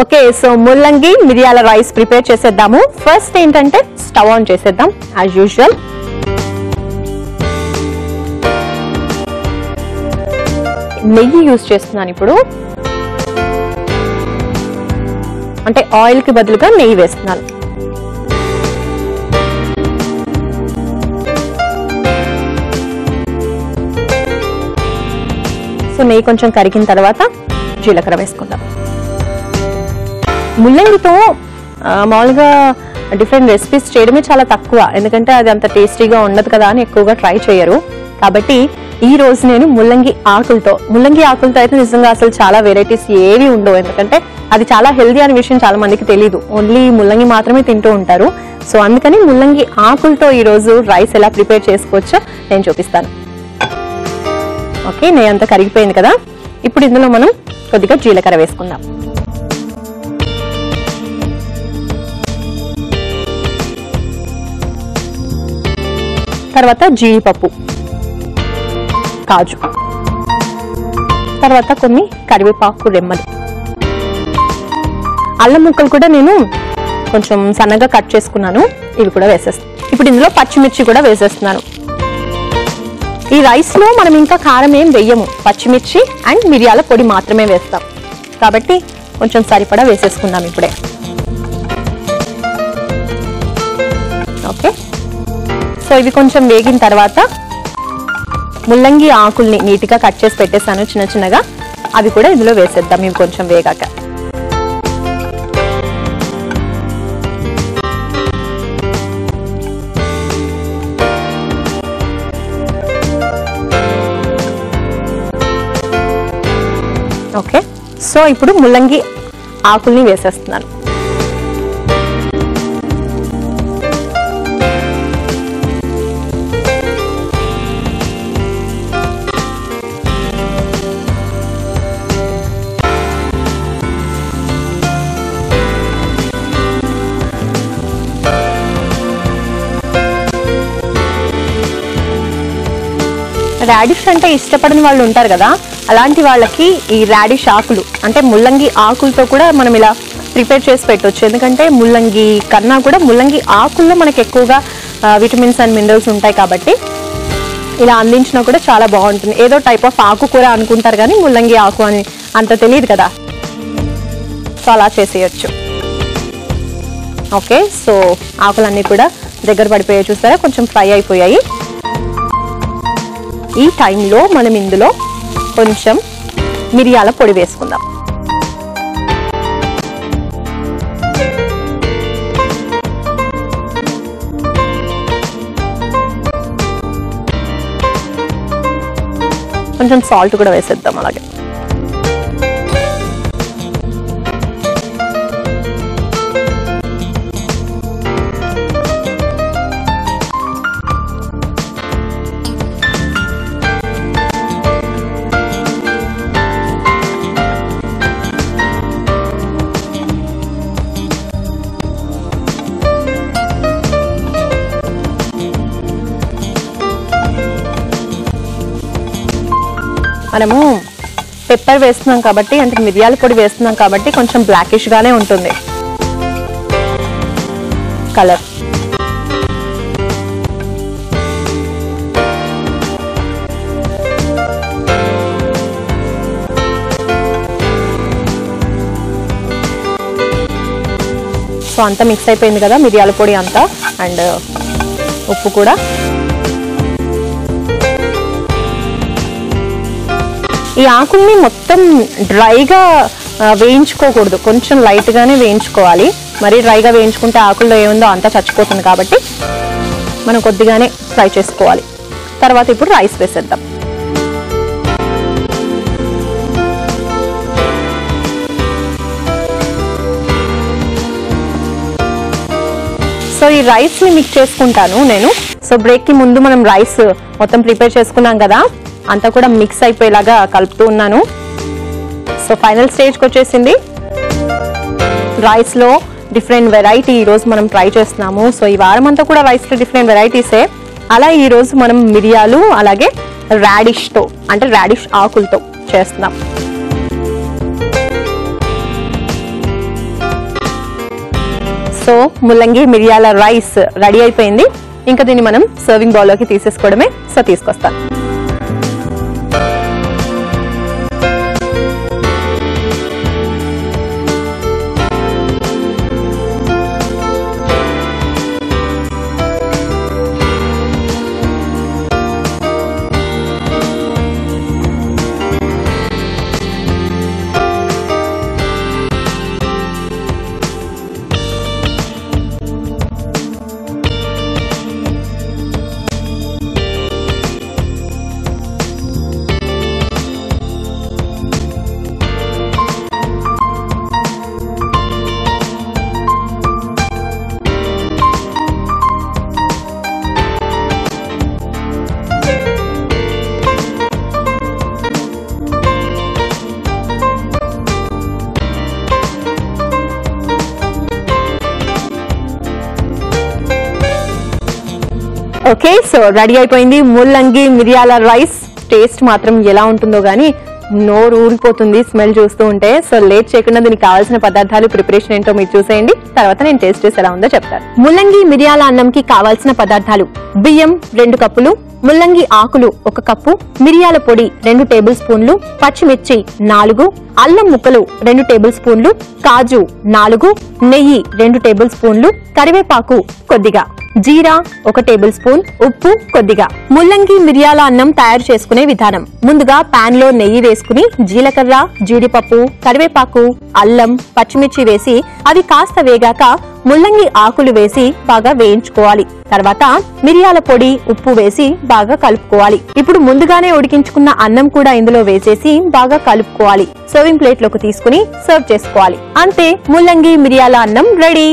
Okay so ముల్లంగి మిరియాల rice prepare చేసేద్దాము. ఫస్ట్ ఏంటంటే స్టవ్ ఆన్ చేసేద్దాం as usual. నెయ్యి యూజ్ చేస్తున్నాను ఇప్పుడు, అంటే ఆయిల్ కి బదులుగా నెయ్యి వేస్తున్నాను. సో నెయ్యి కొంచెం కరిగిన తర్వాత జీలకర్ర వేసుకుందాం. ముల్లంగితో మామూలుగా డిఫరెంట్ రెసిపీస్ చేయడమే చాలా తక్కువ, ఎందుకంటే అది అంత టేస్టీగా ఉండదు కదా అని ఎక్కువగా ట్రై చేయరు. కాబట్టి ఈ రోజు నేను ముల్లంగి ఆకులతో అయితే నిజంగా అసలు చాలా వెరైటీస్ ఏవి ఉండవు, ఎందుకంటే అది చాలా హెల్దీ అనే విషయం చాలా మందికి తెలీదు. ఓన్లీ ముల్లంగి మాత్రమే తింటూ ఉంటారు. సో అందుకని ముల్లంగి ఆకులతో ఈ రోజు రైస్ ఎలా ప్రిపేర్ చేసుకోవచ్చో నేను చూపిస్తాను. ఓకే నేను అంతా కరిగిపోయింది కదా, ఇప్పుడు ఇందులో మనం కొద్దిగా జీలకర్ర వేసుకుందాం. తర్వాత జీడిపప్పు, కాజు, తర్వాత కొన్ని కరివేపాకు రెమ్మలు, అల్లం ముక్కలు కూడా నేను కొంచెం సన్నగా కట్ చేసుకున్నాను, ఇవి కూడా వేసేస్తాను. ఇప్పుడు ఇందులో పచ్చిమిర్చి కూడా వేసేస్తున్నాను. ఈ రైస్లో మనం ఇంకా కారం ఏం వెయ్యము, పచ్చిమిర్చి అండ్ మిరియాల పొడి మాత్రమే వేస్తాం. కాబట్టి కొంచెం సరిపడా వేసేసుకుందాం ఇప్పుడే. ఓకే సో ఇవి కొంచెం వేగిన తర్వాత ముల్లంగి ఆకుల్ని నీట్గా కట్ చేసి పెట్టేసాను చిన్న చిన్నగా, అవి కూడా ఇందులో వేసేద్దాం ఇవి కొంచెం వేగాక. ఓకే సో ఇప్పుడు ముల్లంగి ఆకుల్ని వేసేస్తున్నాను. రాడిష్ అంటే ఇష్టపడిన వాళ్ళు ఉంటారు కదా, అలాంటి వాళ్ళకి ఈ రాడిష్ ఆకులు అంటే ముల్లంగి ఆకులతో కూడా మనం ఇలా ప్రిపేర్ చేసి పెట్టవచ్చు. ఎందుకంటే ముల్లంగి కన్నా కూడా ముల్లంగి ఆకుల్లో మనకు ఎక్కువగా విటమిన్స్ అండ్ మినరల్స్ ఉంటాయి. కాబట్టి ఇలా అందించినా కూడా చాలా బాగుంటుంది. ఏదో టైప్ ఆఫ్ ఆకుకూర అనుకుంటారు కానీ ముల్లంగి ఆకు అని అంత తెలియదు కదా, సో అలా చేసేయచ్చు. ఓకే సో ఆకులన్నీ కూడా దగ్గర పడిపోయాయి చూస్తారా, కొంచెం ఫ్రై అయిపోయాయి. ఈ టైంలో మనం ఇందులో కొంచెం మిరియాల పొడి వేసుకుందాం. కొంచెం సాల్ట్ కూడా వేసేద్దాం. అలాగే మనము పెప్పర్ వేస్తున్నాం కాబట్టి, అంటే మిరియాల పొడి వేస్తున్నాం కాబట్టి కొంచెం బ్లాకిష్గానే ఉంటుంది కలర్. సో అంతా మిక్స్ అయిపోయింది కదా మిరియాల పొడి అంతా అండ్ ఉప్పు కూడా. ఈ ఆకుల్ని మొత్తం డ్రైగా వేయించుకోకూడదు, కొంచెం లైట్గానే వేయించుకోవాలి. మరీ డ్రైగా వేయించుకుంటే ఆకుల్లో ఏముందో అంతా చచ్చిపోతుంది. కాబట్టి మనం కొద్దిగానే ఫ్రై చేసుకోవాలి. తర్వాత ఇప్పుడు రైస్ వేసేద్దాం. సో ఈ రైస్ని మిక్స్ చేసుకుంటాను నేను. సో బ్రేక్కి ముందు మనం రైస్ మొత్తం ప్రిపేర్ చేసుకున్నాం కదా, అంతా కూడా మిక్స్ అయిపోయేలాగా కలుపుతూ ఉన్నాను. సో ఫైనల్ స్టేజ్కి వచ్చేసింది. రైస్లో డిఫరెంట్ వెరైటీ ఈరోజు మనం ట్రై చేస్తున్నాము. సో ఈ వారం అంతా కూడా రైస్లో డిఫరెంట్ వెరైటీసే. అలా ఈరోజు మనం మిరియాలు అలాగే రాడిష్తో, అంటే రాడిష్ ఆకులతో చేస్తున్నాం. సో ముల్లంగి మిరియాల రైస్ రెడీ అయిపోయింది. ఇంకా దీన్ని మనం సర్వింగ్ బౌల్ లోకి తీసేసుకోవడమే. సో తీసుకొస్తాను. ఓకే, సో రెడీ అయిపోయింది ముల్లంగి మిరియాల రైస్. టేస్ట్ మాత్రం ఎలా ఉంటుందో కానీ నోరు ఊరిపోతుంది స్మెల్ చూస్తూ ఉంటే. సో లేట్ చేయకుండా దీనికి కావాల్సిన పదార్థాలు, ప్రిపరేషన్ ఏంటో మీరు చూసేయండి. తర్వాత నేను టేస్ట్ చేసి ఎలా ఉందో చెప్తాను. ముల్లంగి మిరియాల అన్నంకి కావాల్సిన పదార్థాలు: బియ్యం 2 కప్పులు, ముల్లంగి ఆకులు 1 కప్పు, మిరియాల పొడి 2 టేబుల్ స్పూన్లు, పచ్చిమిర్చి 4, అల్లం ముక్కలు 2 టేబుల్ స్పూన్లు, కాజు 4, నెయ్యి 2 టేబుల్ స్పూన్లు, కరివేపాకు కొద్దిగా, జీరా 1 టేబుల్ స్పూన్, ఉప్పు కొద్దిగా. ముల్లంగి మిరియాల అన్నం తయారు చేసుకునే విధానం: ముందుగా పాన్ లో నెయ్యి వేసుకుని జీలకర్ర, జీడిపప్పు, కరివేపాకు, అల్లం, పచ్చిమిర్చి వేసి అవి కాస్త వేగాక ముల్లంగి ఆకులు వేసి బాగా వేయించుకోవాలి. తర్వాత మిరియాల పొడి, ఉప్పు వేసి బాగా కలుపుకోవాలి. ఇప్పుడు ముందుగానే ఉడికించుకున్న అన్నం కూడా ఇందులో వేసేసి బాగా కలుపుకోవాలి. సర్వింగ్ ప్లేట్ లోకి తీసుకుని సర్వ్ చేసుకోవాలి. అంతే, ముల్లంగి మిరియాల అన్నం రెడీ.